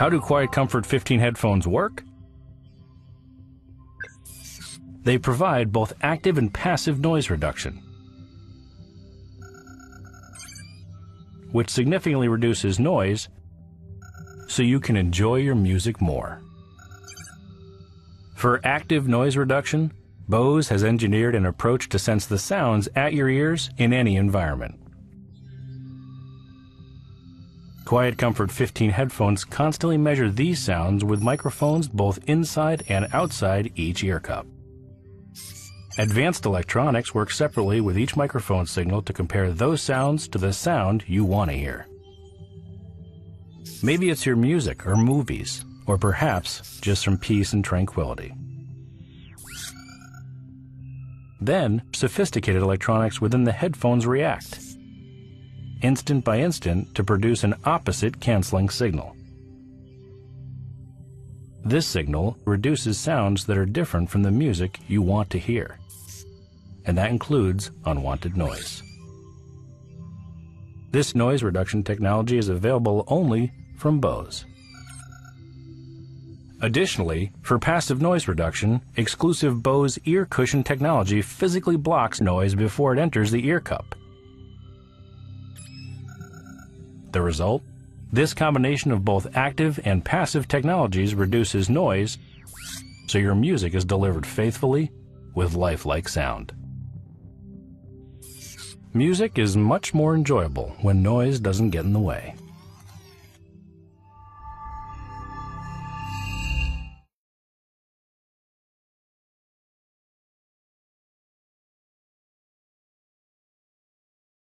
How do QuietComfort 15 headphones work? They provide both active and passive noise reduction, which significantly reduces noise so you can enjoy your music more. For active noise reduction, Bose has engineered an approach to sense the sounds at your ears in any environment. QuietComfort 15 headphones constantly measure these sounds with microphones both inside and outside each ear cup. Advanced electronics work separately with each microphone signal to compare those sounds to the sound you want to hear. Maybe it's your music or movies, or perhaps just some peace and tranquility. Then, sophisticated electronics within the headphones react, instant by instant, to produce an opposite canceling signal. This signal reduces sounds that are different from the music you want to hear, and that includes unwanted noise. This noise reduction technology is available only from Bose. Additionally, for passive noise reduction, exclusive Bose ear cushion technology physically blocks noise before it enters the ear cup. The result? This combination of both active and passive technologies reduces noise, so your music is delivered faithfully with lifelike sound. Music is much more enjoyable when noise doesn't get in the way.